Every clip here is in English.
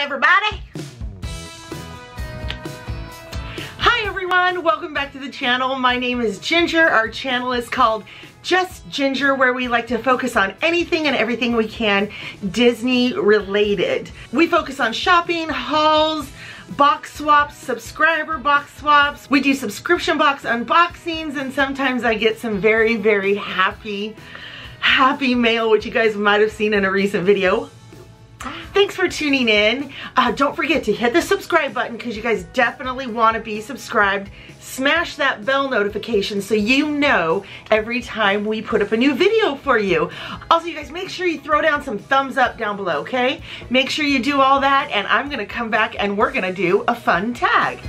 everybody. Hi everyone, welcome back to the channel. My name is Ginger. Our channel is called Just Ginger, where we like to focus on anything and everything we can Disney related. We focus on shopping, hauls, box swaps, subscriber box swaps. We do subscription box unboxings, and sometimes I get some very, very happy mail, which you guys might have seen in a recent video. Thanks for tuning in. Don't forget to hit the subscribe button because you guys definitely want to be subscribed. Smash that bell notification so you know every time we put up a new video for you. Also, you guys, make sure you throw down some thumbs up down below, okay? Make sure you do all that, and I'm going to come back and we're going to do a fun tag.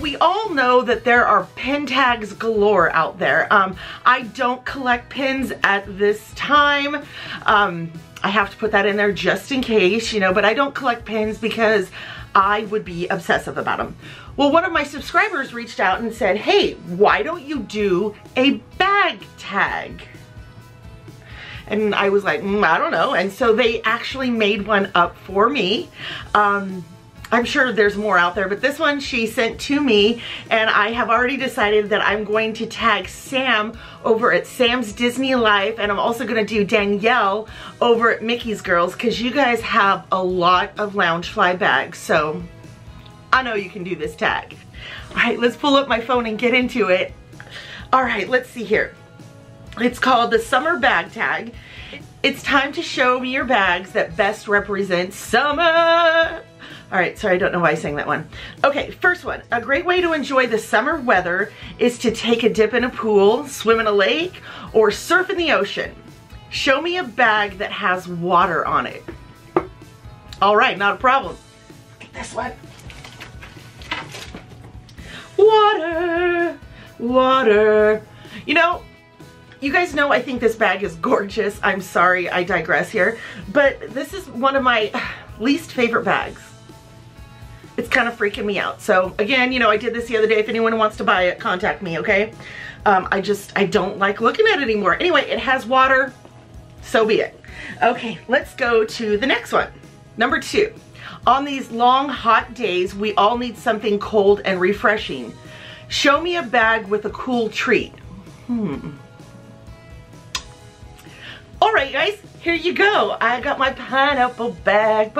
We all know that there are pin tags galore out there. I don't collect pins at this time. I have to put that in there just in case, you know, but I don't collect pins because I would be obsessive about them. Well, one of my subscribers reached out and said, hey, why don't you do a bag tag? And I was like, I don't know. And so they actually made one up for me. I'm sure there's more out there, but this one she sent to me, and I have already decided that I'm going to tag Sam over at Sam's Disney Life, and I'm also going to do Danielle over at Mickey's Girls, because you guys have a lot of Loungefly bags, so I know you can do this tag. Alright, let's pull up my phone and get into it. Alright, let's see here. It's called the Summer Bag Tag. It's time to show me your bags that best represent summer! Alright, sorry, I don't know why I sang that one. Okay, first one. A great way to enjoy the summer weather is to take a dip in a pool, swim in a lake, or surf in the ocean. Show me a bag that has water on it. Alright, not a problem. Get this one. Water! Water! You know, you guys know I think this bag is gorgeous. I'm sorry, I digress here. But this is one of my least favorite bags. It's kind of freaking me out. So again, you know, I did this the other day. If anyone wants to buy it, contact me, okay? I don't like looking at it anymore. Anyway, it has water, so be it. Okay, let's go to the next one. Number two, on these long, hot days, we all need something cold and refreshing. Show me a bag with a cool treat. All right, guys, here you go. I got my pineapple bag,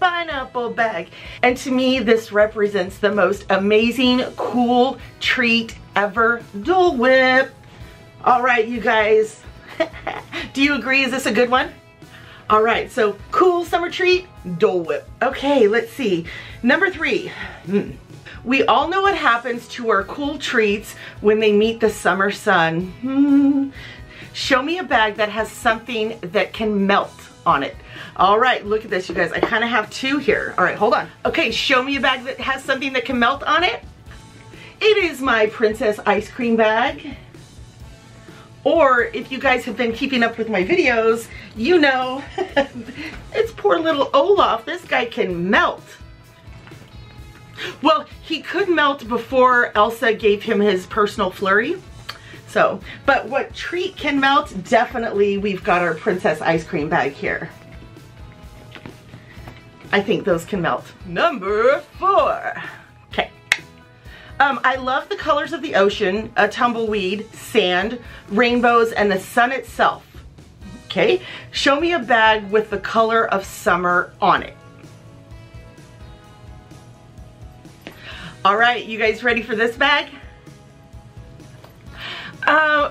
pineapple bag. And to me, this represents the most amazing, cool treat ever. Dole Whip. All right, you guys. Do you agree? Is this a good one? All right, so cool summer treat, Dole Whip. Okay, let's see. Number three. We all know what happens to our cool treats when they meet the summer sun. Show me a bag that has something that can melt on it. All right, look at this, you guys. I kind of have two here. All right, hold on. Okay, show me a bag that has something that can melt on it. It is my princess ice cream bag. Or if you guys have been keeping up with my videos, you know, it's poor little Olaf. This guy can melt. Well, he could melt before Elsa gave him his personal flurry. So, but what treat can melt? Definitely, we've got our princess ice cream bag here. I think those can melt. Number four. Okay. I love the colors of the ocean, a tumbleweed, sand, rainbows, and the sun itself. Okay. Show me a bag with the color of summer on it. All right, you guys ready for this bag?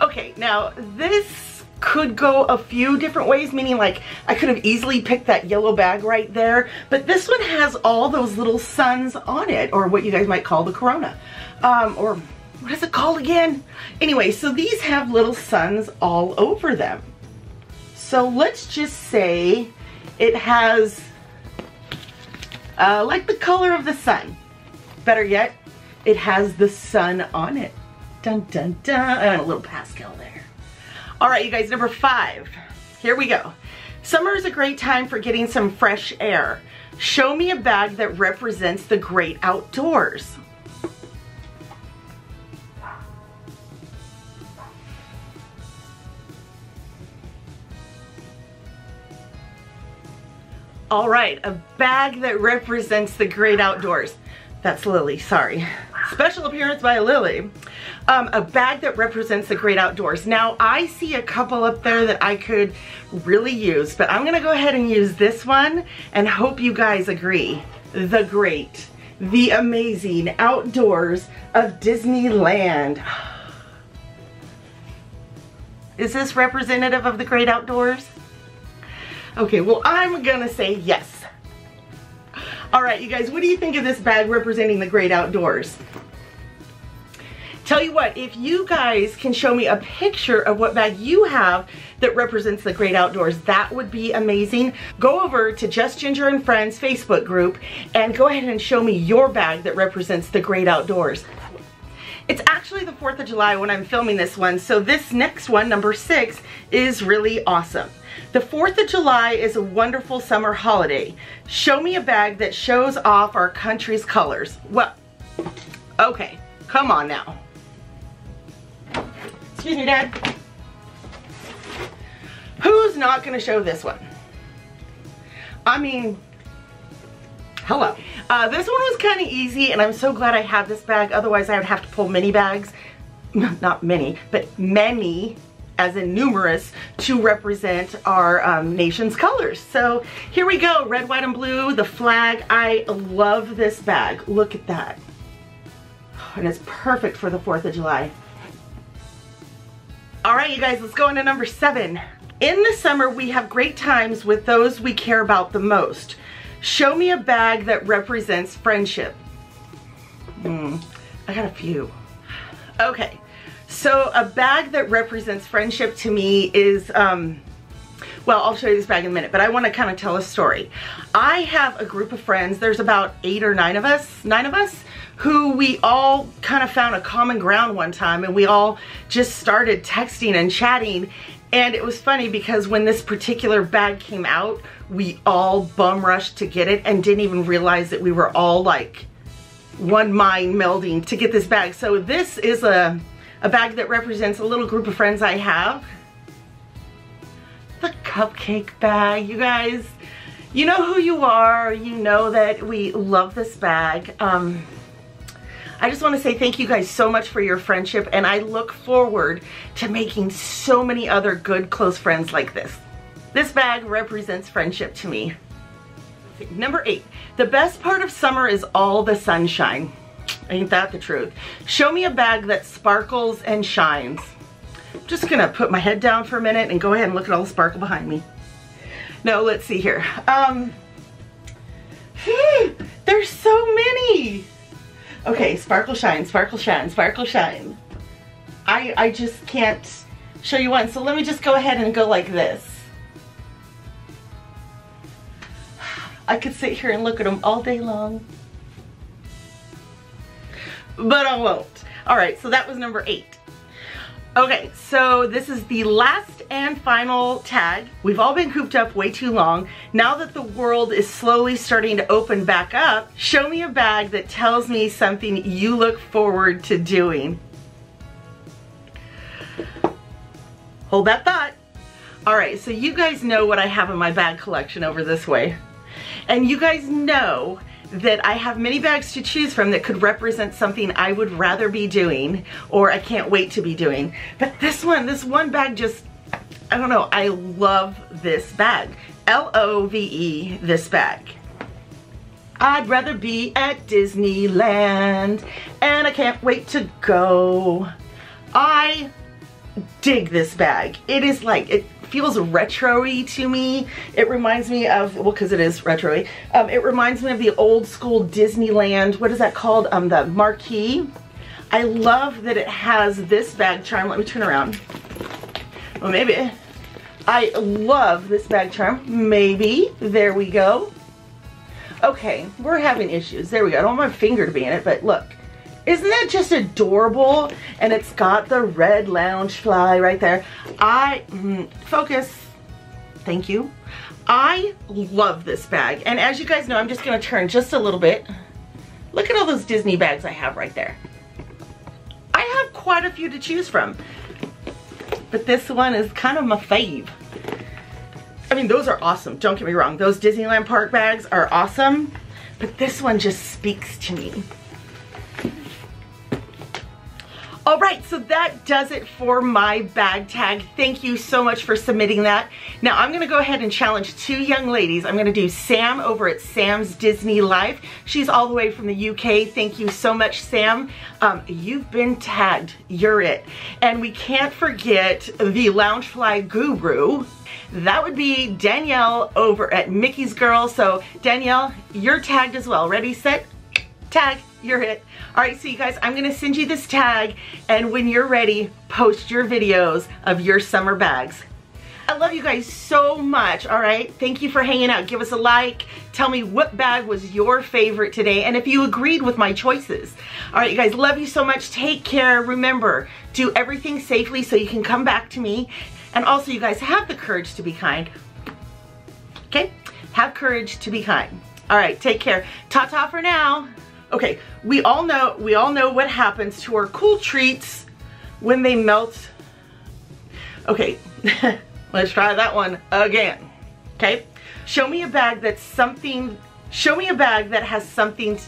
Okay, now this could go a few different ways, meaning like I could have easily picked that yellow bag right there, but this one has all those little suns on it, or what you guys might call the corona, or what is it called again? Anyway, so these have little suns all over them. So let's just say it has like the color of the sun. Better yet, it has the sun on it. Dun, dun, dun. And a little Pascal there. All right, you guys, number five. Here we go. Summer is a great time for getting some fresh air. Show me a bag that represents the great outdoors. All right, a bag that represents the great outdoors. That's Lily, sorry. Special appearance by Lily. A bag that represents the great outdoors. Now, I see a couple up there that I could really use, but I'm gonna go ahead and use this one and hope you guys agree. The great, the amazing outdoors of Disneyland. Is this representative of the great outdoors? Okay, well, I'm gonna say yes. All right, you guys, what do you think of this bag representing the great outdoors? Tell you what, if you guys can show me a picture of what bag you have that represents the great outdoors, that would be amazing. Go over to Just Ginger and Friends Facebook group and go ahead and show me your bag that represents the great outdoors. It's actually the 4th of July when I'm filming this one, so this next one, number 6, is really awesome. The 4th of July is a wonderful summer holiday. Show me a bag that shows off our country's colors. Well, okay, come on now. Excuse me, Dad. Who's not gonna show this one? I mean, hello. This one was kind of easy, and I'm so glad I had this bag. Otherwise, I would have to pull many bags. Not many, but many, as in numerous, to represent our nation's colors. So here we go, red, white, and blue, the flag. I love this bag. Look at that. And it's perfect for the 4th of July. All right, you guys, let's go into number 7. In the summer, we have great times with those we care about the most. Show me a bag that represents friendship. I got a few. Okay, so a bag that represents friendship to me is, well, I'll show you this bag in a minute, but I want to kind of tell a story. I have a group of friends, there's about 8 or 9 of us, 9 of us, who we all kind of found a common ground one time, and we all just started texting and chatting. And it was funny because when this particular bag came out, we all bum rushed to get it and didn't even realize that we were all like one mind melding to get this bag. So this is a bag that represents a little group of friends I have. The cupcake bag, you guys. You know who you are. You know that we love this bag. I just want to say thank you guys so much for your friendship, and I look forward to making so many other good close friends like this. This bag represents friendship to me. Number 8, the best part of summer is all the sunshine. Ain't that the truth? Show me a bag that sparkles and shines. I'm just gonna put my head down for a minute and go ahead and look at all the sparkle behind me. No, let's see here. There's so many. Okay, sparkle, shine, sparkle, shine, sparkle, shine. I just can't show you one, so let me just go ahead and go like this. I could sit here and look at them all day long, but I won't. All right, so that was number 8. Okay, so this is the last and final tag. We've all been cooped up way too long. Now that the world is slowly starting to open back up, show me a bag that tells me something you look forward to doing. Hold that thought. All right, so you guys know what I have in my bag collection over this way. And you guys know that I have many bags to choose from that could represent something I would rather be doing or I can't wait to be doing. But this one bag just, I don't know, I love this bag. L-O-V-E, this bag. I'd rather be at Disneyland and I can't wait to go. I dig this bag. It is like, it feels retro-y to me. It reminds me of, well, because it is retro-y. It reminds me of the old school Disneyland, what is that called? The marquee. I love that it has this bag charm. Let me turn around. Well, maybe. I love this bag charm. Maybe. There we go. Okay, we're having issues. There we go. I don't want my finger to be in it, but look. Isn't that just adorable? And it's got the red Loungefly right there. Focus, thank you. I love this bag, and as you guys know, I'm just gonna turn just a little bit. Look at all those Disney bags I have right there. I have quite a few to choose from, but this one is kind of my fave. I mean, those are awesome, don't get me wrong. Those Disneyland park bags are awesome, but this one just speaks to me. All right, so that does it for my bag tag. Thank you so much for submitting that. Now I'm gonna go ahead and challenge two young ladies. I'm gonna do Sam over at Sam's Disney Life. She's all the way from the UK. Thank you so much, Sam. You've been tagged, you're it. And we can't forget the Loungefly guru. That would be Danielle over at Mickey's Girl. So Danielle, you're tagged as well. Ready, set, tag, you're it. All right, so you guys, I'm gonna send you this tag, and when you're ready, post your videos of your summer bags. I love you guys so much, all right? Thank you for hanging out. Give us a like. Tell me what bag was your favorite today, and if you agreed with my choices. All right, you guys, love you so much. Take care. Remember, do everything safely so you can come back to me. And also, you guys, have the courage to be kind, okay? Have courage to be kind. All right, take care. Ta-ta for now. Okay, we all know what happens to our cool treats when they melt. Okay, let's try that one again. Okay, show me a bag that has something